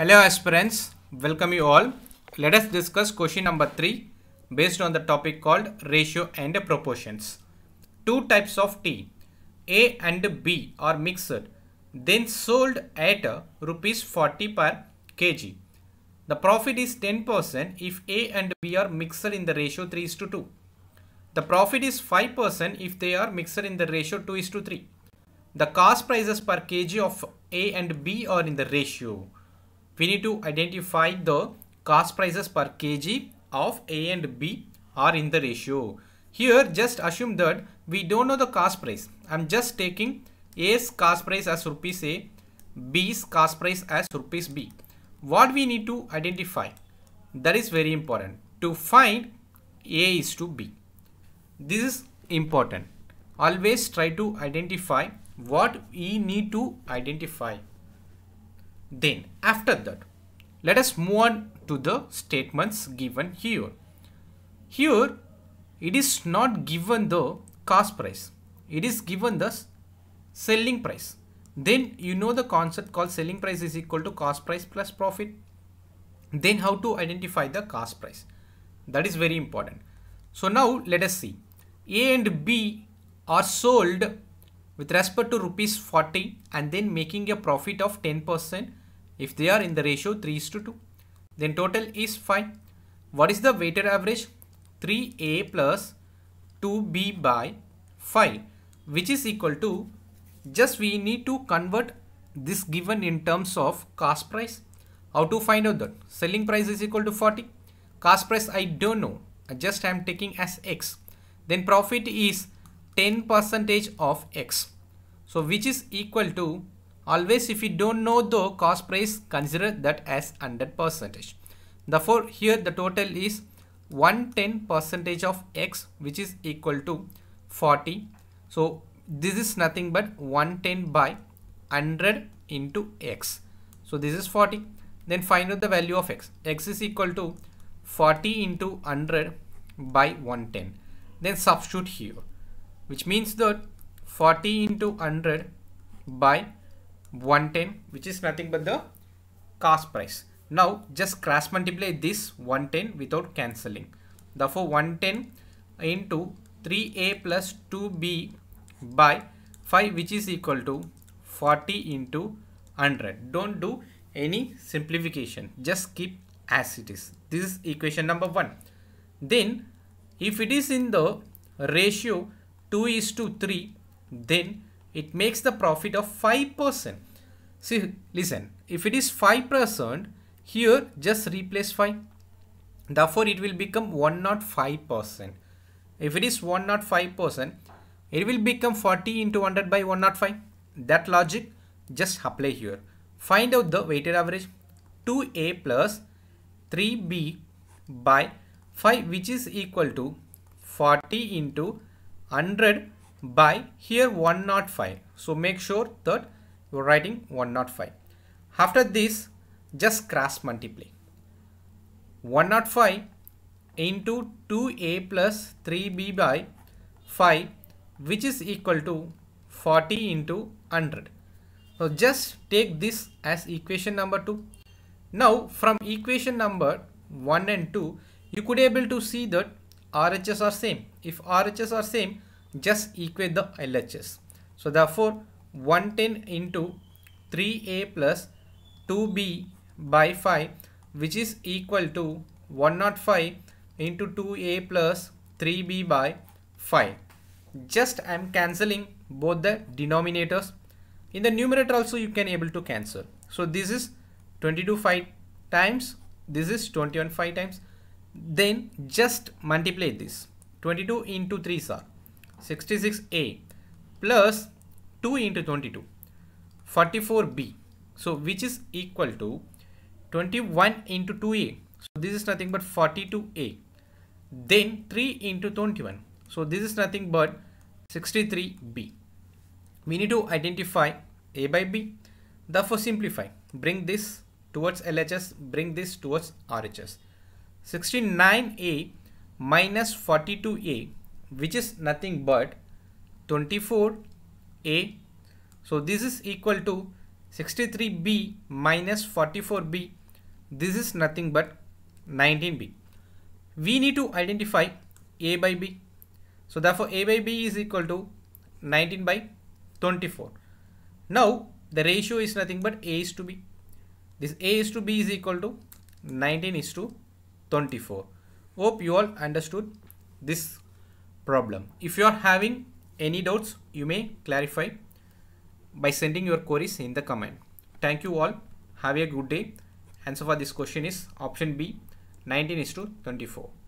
Hello aspirants, welcome you all. Let us discuss question number 3 based on the topic called ratio and proportions. Two types of tea, A and B, are mixed, then sold at ₹40 per kg. The profit is 10% if A and B are mixed in the ratio 3:2. The profit is 5% if they are mixed in the ratio 2:3. The cost prices per kg of A and B are in the ratio. We need to identify the cost prices per kg of A and B are in the ratio. Here just assume that we don't know the cost price. I am just taking A's cost price as rupees A, B's cost price as rupees B. What we need to identify, that is very important. To find A is to B. This is important. Always try to identify what we need to identify. Then after that, let us move on to the statements given here. Here it is not given the cost price, it is given the selling price. Then you know the concept called selling price is equal to cost price plus profit. Then how to identify the cost price, that is very important. So now let us see. A and B are sold with respect to ₹40 and then making a profit of 10% if they are in the ratio 3:2. Then total is 5. What is the weighted average? 3A plus 2B by 5, which is equal to, just we need to convert this given in terms of cost price. How to find out that? Selling price is equal to 40. Cost price I don't know, just I am taking as X. Then profit is 10% of X. So which is equal to, always if you don't know the cost price, consider that as 100%. Therefore here the total is 110% of X, which is equal to 40. So this is nothing but 110 by 100 into X. So this is 40. Then find out the value of X. X is equal to 40 into 100 by 110. Then substitute here, which means that 40 into 100 by 110, which is nothing but the cost price. Now just cross multiply this 110 without cancelling. Therefore 110 into 3A plus 2B by 5, which is equal to 40 into 100. Don't do any simplification, just keep as it is. This is equation number 1. Then if it is in the ratio 2:3, then it makes the profit of 5%. See, listen, if it is 5%, here just replace 5. Therefore it will become 105%. If it is 105%, it will become 40 into 100 by 105. That logic just apply here. Find out the weighted average, 2A plus 3B by 5, which is equal to 40 into 100 by here 105. So make sure that you are writing 105. After this, just cross multiply. 105 into 2A plus 3B by 5, which is equal to 40 into 100. So just take this as equation number 2. Now from equation number 1 and 2, you could able to see that RHS are same. If RHS are same, just equate the LHS. So therefore 110 into 3A plus 2B by 5, which is equal to 105 into 2A plus 3B by 5. Just I am cancelling both the denominators. In the numerator also you can able to cancel. So this is 22 5 times, this is 21 5 times. Then just multiply this. 22 into 3 are 66A plus 2 into 22, 44B. So which is equal to 21 into 2A. So this is nothing but 42A. Then 3 into 21. So this is nothing but 63B. We need to identify A by B. Therefore simplify. Bring this towards LHS. Bring this towards RHS. 69A minus 42A, which is nothing but 24A. So this is equal to 63b minus 44b, this is nothing but 19b. We need to identify a by b. So therefore a by b is equal to 19 by 24. Now the ratio is nothing but a is to b. This a is to b is equal to 19 is to 24. Hope you all understood this problem. If you are having any doubts, you may clarify by sending your queries in the comment. Thank you all. Have a good day. Answer for this question is option B, 19 is to 24.